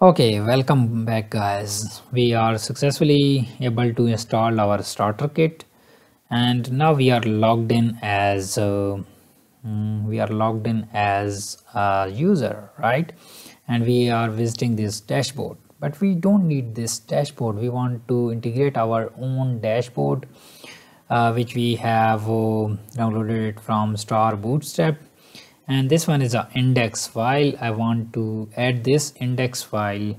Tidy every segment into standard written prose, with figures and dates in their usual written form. Okay, welcome back guys. We are successfully able to install our starter kit, and now we are logged in as a user, right? And we are visiting this dashboard, but we don't need this dashboard. We want to integrate our own dashboard, which we have downloaded it from Start Bootstrap. And this one is an index file. I want to add this index file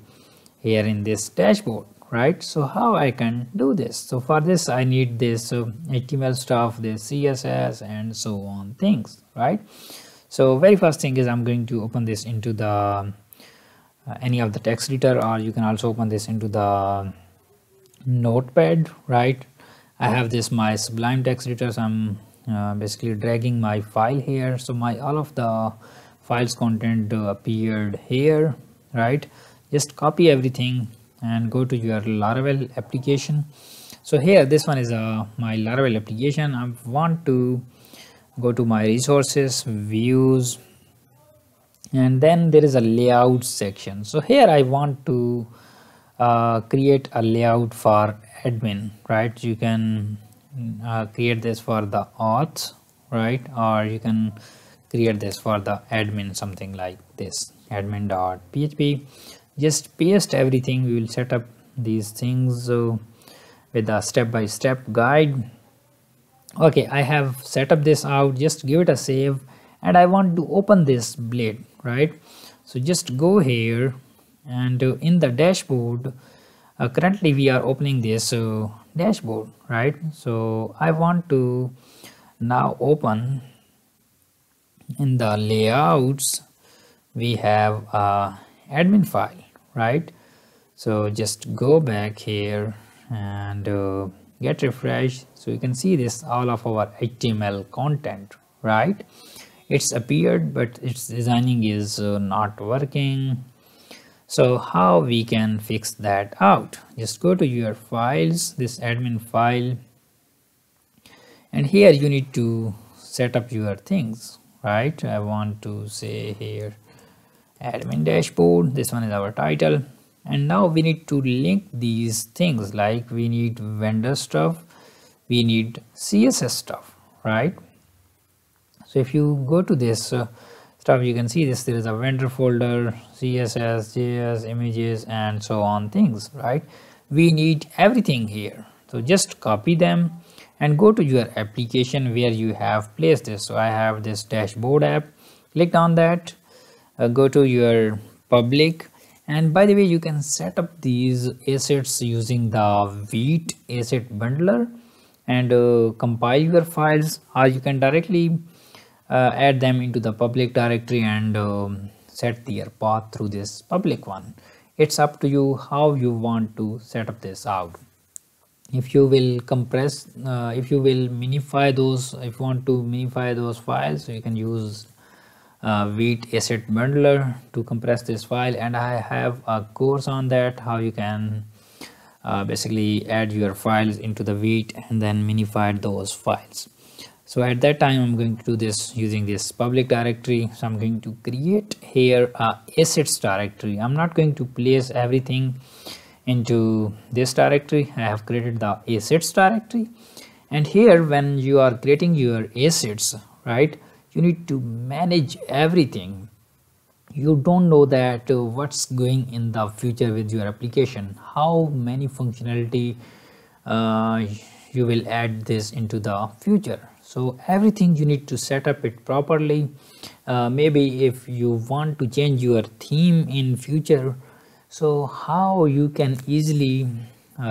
here in this dashboard, right? So how I can do this? So for this, I need this HTML stuff, this CSS and so on things, right? So very first thing is I'm going to open this into the any of the text editor, or you can also open this into the notepad, right? I have this my Sublime text editor, so I'm basically dragging my file here. So my all of the files content appeared here, right? Just copy everything and go to your Laravel application. So here this one is my Laravel application. I want to go to my resources, views, and then there is a layout section. So here I want to create a layout for admin, right? You can create this for the auth, right? Or you can create this for the admin, something like this, admin.php. Just paste everything. We will set up these things with a step-by-step guide. Okay, I have set up this out. Just give it a save, and I want to open this blade, right? So just go here, and in the dashboard, currently we are opening this dashboard, right? So I want to now open in the layouts. We have a admin file, right? So just go back here and get refresh. So you can see this all of our HTML content, right? It's appeared, but its designing is not working. So how we can fix that out? Just go to your files, this admin file, and here you need to set up your things, right? I want to say here admin dashboard, this one is our title, and now we need to link these things, like we need vendor stuff, we need CSS stuff, right? So if you go to this stuff, you can see this, there is a vendor folder, CSS, JS, images and so on things, right? We need everything here. So just copy them and go to your application where you have placed this. So I have this dashboard app, clicked on that, go to your public, and by the way you can set up these assets using the Vite asset bundler and compile your files, or you can directly add them into the public directory and set their path through this public one. It's up to you how you want to set up this out. If you will compress, if you will minify those, if you want to minify those files, so you can use Vite asset bundler to compress this file, and I have a course on that, how you can basically add your files into the Vite and then minify those files. So at that time, I'm going to do this using this public directory. So I'm going to create here a assets directory. I'm not going to place everything into this directory. I have created the assets directory. And here, when you are creating your assets, right, you need to manage everything. You don't know that what's going in the future with your application, how many functionality you will add this into the future. So everything you need to set up it properly. Maybe if you want to change your theme in future, so how you can easily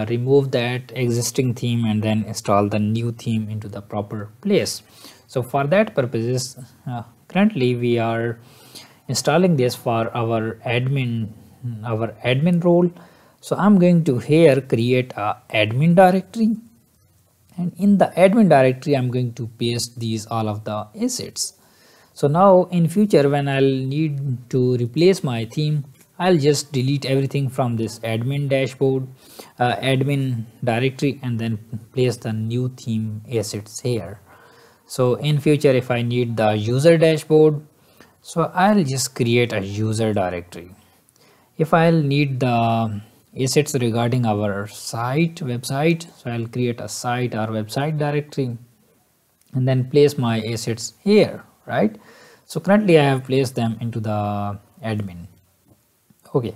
remove that existing theme and then install the new theme into the proper place. So for that purposes, currently we are installing this for our admin role. So I'm going to here create a admin directory. And in the admin directory, I'm going to paste these all of the assets. So now in future, when I'll need to replace my theme, I'll just delete everything from this admin dashboard, admin directory, and then place the new theme assets here. So in future, if I need the user dashboard, so I'll just create a user directory. If I'll need the assets regarding our site website, so I'll create a site or website directory and then place my assets here, right? So currently I have placed them into the admin. Okay,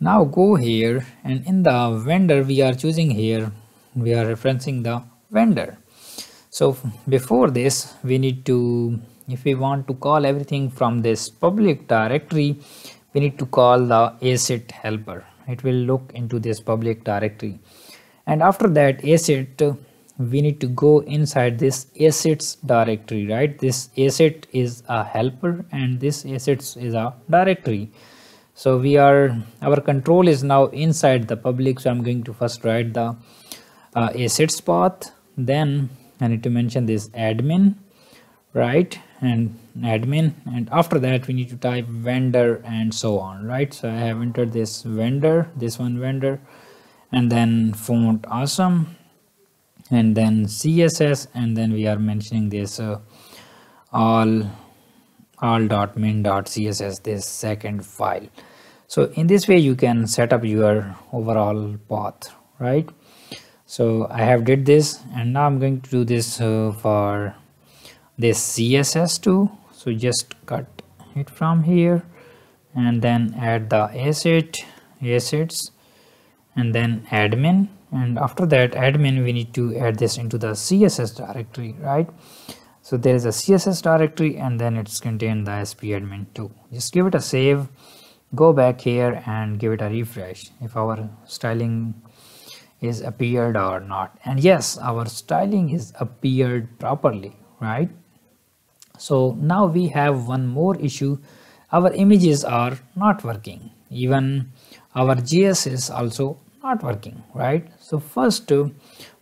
now go here, and in the vendor we are choosing here, we are referencing the vendor. So before this, we need to, if we want to call everything from this public directory, we need to call the asset helper. It will look into this public directory, and after that asset we need to go inside this assets directory, right? This asset is a helper and this assets is a directory. So we are, our control is now inside the public. So I'm going to first write the assets path, then I need to mention this admin, right? And admin, and after that we need to type vendor and so on, right? So I have entered this vendor, this one vendor, and then font awesome, and then CSS, and then we are mentioning this all.min.css, this second file. So in this way you can set up your overall path, right? So I have did this, and now I'm going to do this for this CSS too. So just cut it from here and then add the assets and then admin, and after that admin we need to add this into the CSS directory, right? So there is a CSS directory and then it's contained the sp-admin too. Just give it a save, go back here and give it a refresh if our styling is appeared or not. And yes, our styling is appeared properly, right? So now we have one more issue. Our images are not working, even our JS is also not working, right? So first to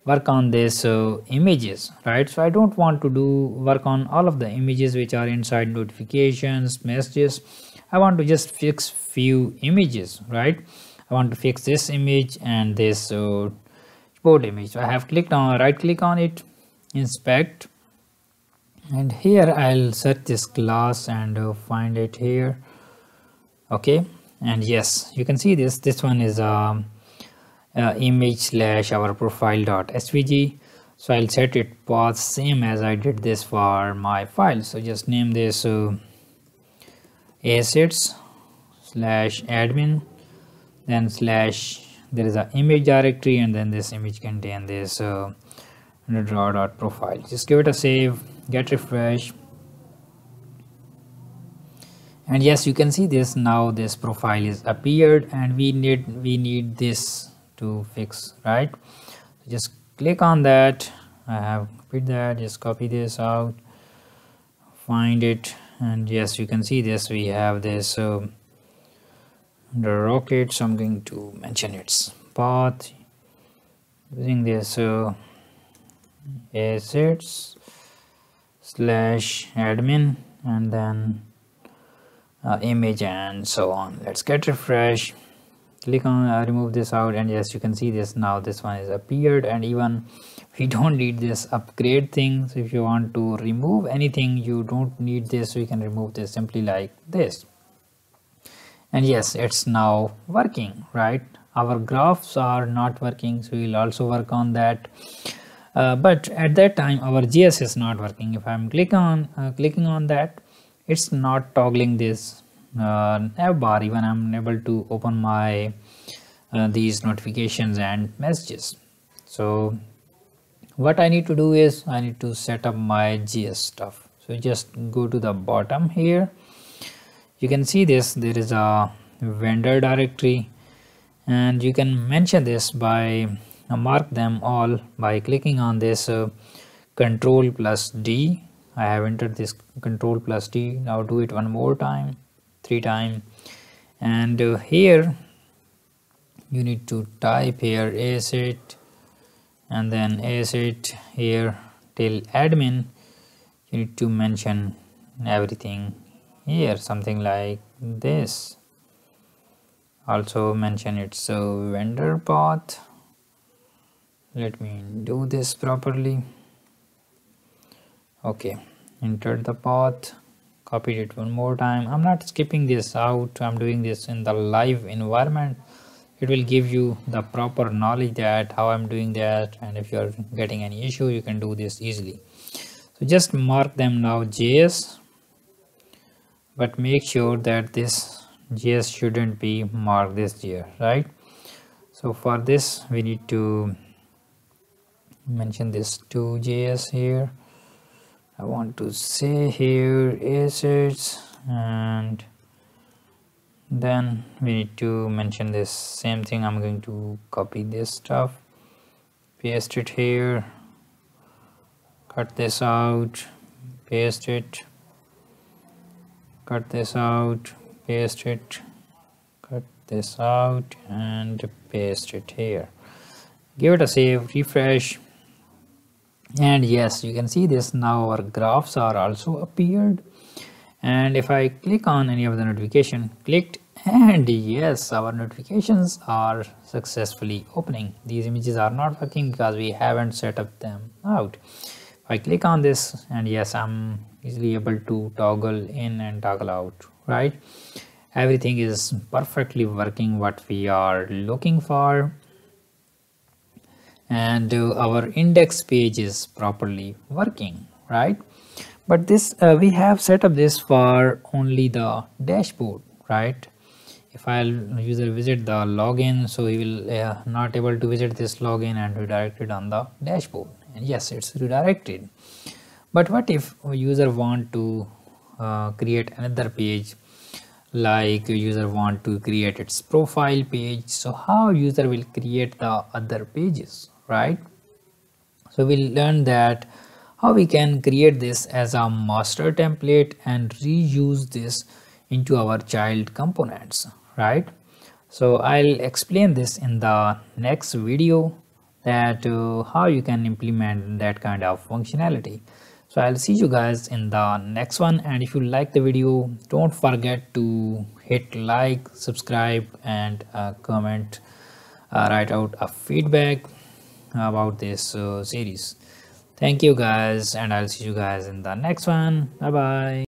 work on this images, right? So I don't want to do work on all of the images which are inside notifications, messages. I want to just fix few images, right? I want to fix this image and this board image. So I have clicked on, right click on it, inspect, and here I'll search this class and find it here. Okay, and yes, you can see this one is image / our profile.svg. So I'll set it path same as I did this for my file. So just name this assets /admin, then / there is an image directory, and then this image contain this draw.profile. Just give it a save, get refresh, and yes, you can see this now, this profile is appeared, and we need this to fix, right? Just click on that. I have copied that, just copy this out, find it, and yes, you can see this, we have this the rocket. So I'm going to mention its path using this assets /admin and then image and so on. Let's get refresh, click on remove this out, and yes, you can see this now, this one is appeared, and even we don't need this upgrade thing. So if you want to remove anything, you don't need this, we can remove this simply like this, and yes, it's now working, right? Our graphs are not working, so we'll also work on that. But at that time our JS is not working. If I'm clicking on that, it's not toggling this nav bar. Even I'm able to open my these notifications and messages. So what I need to do is I need to set up my JS stuff. So just go to the bottom here, you can see this, there is a vendor directory, and you can mention this by mark them all by clicking on this Ctrl+D. I have entered this Ctrl+D. Now do it one more time, 3 times, and here you need to type here asset and then asset here till admin. You need to mention everything here, something like this. Also mention its vendor path. Let me do this properly. Okay, enter the path, copied it one more time. I'm not skipping this out, I'm doing this in the live environment. It will give you the proper knowledge that how I'm doing that, and if you're getting any issue you can do this easily. So just mark them now JS, but make sure that this JS shouldn't be marked this year, right? So for this we need to mention this to JS here. I want to say here assets, and then we need to mention this same thing. I'm going to copy this stuff, paste it here, cut this out, paste it, cut this out, paste it, cut this out, and paste it here. Give it a save, refresh, and yes, you can see this now. Our graphs are also appeared, and if I click on any of the notification, clicked, and yes, our notifications are successfully opening. These images are not working because we haven't set up them out. If I click on this, and yes, I'm easily able to toggle in and toggle out, right? Everything is perfectly working what we are looking for, and our index page is properly working, right? But this we have set up this for only the dashboard, right? If I'll user visit the login, so he will not able to visit this login and redirected on the dashboard. And yes, it's redirected. But what if a user want to create another page, like a user want to create its profile page? So how user will create the other pages, right? So we'll learn that how we can create this as a master template and reuse this into our child components, right? So I'll explain this in the next video, that how you can implement that kind of functionality. So I'll see you guys in the next one, and if you like the video, don't forget to hit like, subscribe, and comment, write out a feedback about this series. Thank you guys, and I'll see you guys in the next one. Bye bye.